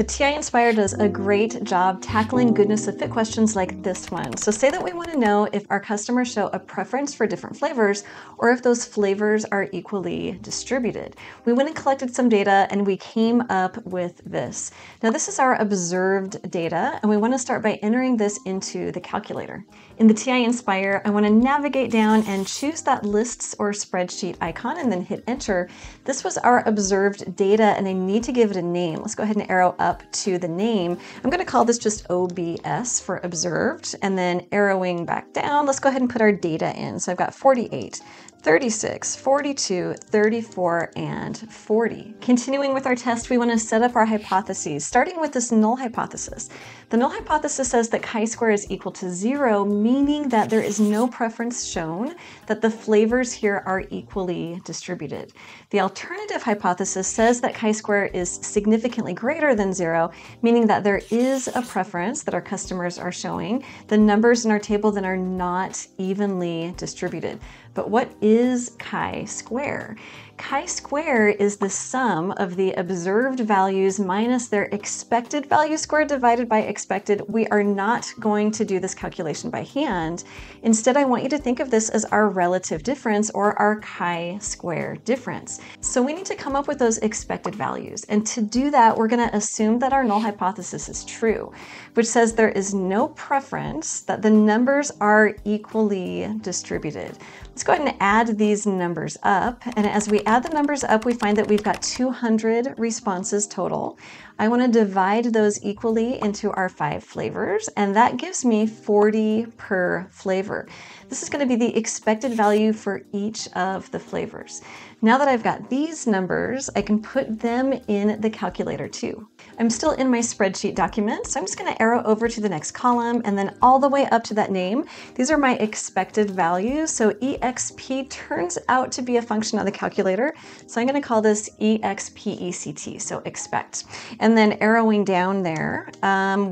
The TI-Nspire does a great job tackling goodness of fit questions like this one. So say that we want to know if our customers show a preference for different flavors or if those flavors are equally distributed. We went and collected some data and we came up with this. Now this is our observed data and we want to start by entering this into the calculator. In the TI-Nspire, I want to navigate down and choose that lists or spreadsheet icon and then hit enter. This was our observed data and I need to give it a name. Let's go ahead and arrow up to the name. I'm going to call this just OBS for observed, and then arrowing back down, let's go ahead and put our data in. So I've got 48, 36, 42, 34, and 40. Continuing with our test, we want to set up our hypotheses, starting with this null hypothesis. The null hypothesis says that chi-square is equal to 0, meaning that there is no preference shown, that the flavors here are equally distributed. The alternative hypothesis says that chi-square is significantly greater than 0, meaning that there is a preference that our customers are showing. The numbers in our table then are not evenly distributed. But what is chi-square? Chi-square is the sum of the observed values minus their expected value squared divided by expected. We are not going to do this calculation by hand. Instead, I want you to think of this as our relative difference or our chi-square difference. So we need to come up with those expected values. And to do that, we're going to assume that our null hypothesis is true, which says there is no preference, that the numbers are equally distributed. Let's go ahead and add these numbers up. And as we add the numbers up, we find that we've got 200 responses total. I want to divide those equally into our 5 flavors, and that gives me 40 per flavor. This is going to be the expected value for each of the flavors. Now that I've got these numbers, I can put them in the calculator too. I'm still in my spreadsheet document, so I'm just going to arrow over to the next column and then all the way up to that name. These are my expected values, so EXP turns out to be a function on the calculator, so I'm going to call this EXPECT, so expect. And then arrowing down there,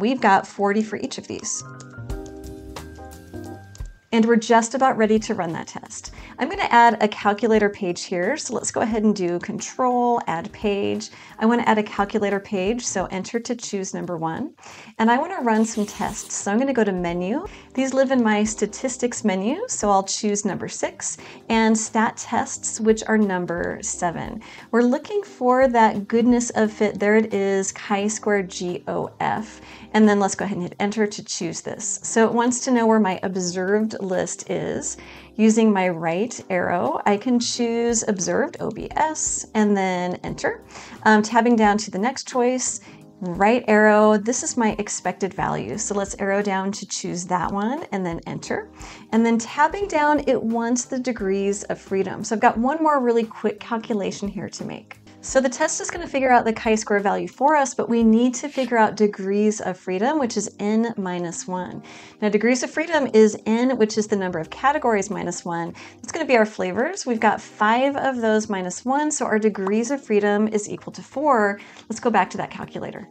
we've got 40 for each of these. And we're just about ready to run that test. I'm going to add a calculator page here. So let's go ahead and do control, add page. I want to add a calculator page. So enter to choose number 1. And I want to run some tests. So I'm going to go to menu. These live in my statistics menu. So I'll choose number 6 and stat tests, which are number 7. We're looking for that goodness of fit. There it is, chi-square GOF. And then let's go ahead and hit enter to choose this. So it wants to know where my observed list is. Using my right arrow, I can choose observed OBS and then enter. Tabbing down to the next choice, right arrow, this is my expected value. So let's arrow down to choose that one and then enter. And then tabbing down, it wants the degrees of freedom. So I've got one more really quick calculation here to make. So the test is going to figure out the chi-square value for us, but we need to figure out degrees of freedom, which is n minus 1. Now degrees of freedom is n, which is the number of categories minus 1. It's going to be our flavors. We've got 5 of those minus 1, so our degrees of freedom is equal to 4. Let's go back to that calculator.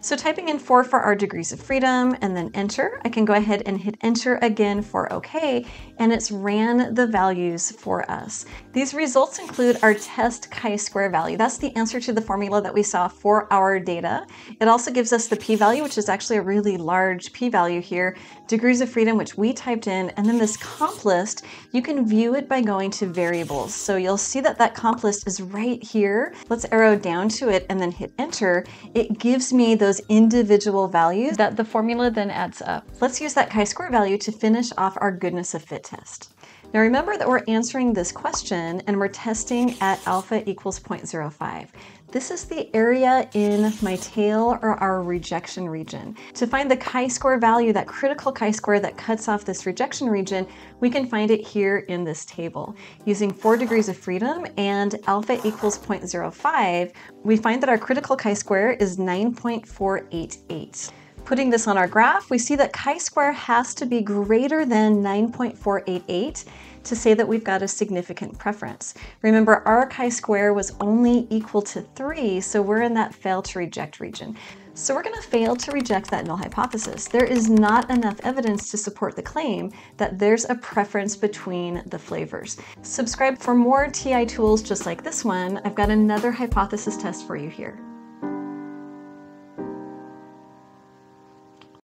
So typing in 4 for our degrees of freedom and then enter, I can go ahead and hit enter again for OK, and it's ran the values for us. These results include our test chi-square value. That's the answer to the formula that we saw for our data. It also gives us the p-value, which is actually a really large p-value here, degrees of freedom, which we typed in, and then this comp list, you can view it by going to variables. So you'll see that that comp list is right here. Let's arrow down to it and then hit enter. It gives me those individual values that the formula then adds up. Let's use that chi-square value to finish off our goodness of fit test. Now remember that we're answering this question and we're testing at alpha equals 0.05. This is the area in my tail or our rejection region. To find the chi-square value, that critical chi-square that cuts off this rejection region, we can find it here in this table. Using 4 degrees of freedom and alpha equals 0.05, we find that our critical chi-square is 9.488. Putting this on our graph, we see that chi-square has to be greater than 9.488 to say that we've got a significant preference. Remember, our chi-square was only equal to 3, so we're in that fail to reject region. So we're going to fail to reject that null hypothesis. There is not enough evidence to support the claim that there's a preference between the flavors. Subscribe for more TI tools just like this one. I've got another hypothesis test for you here.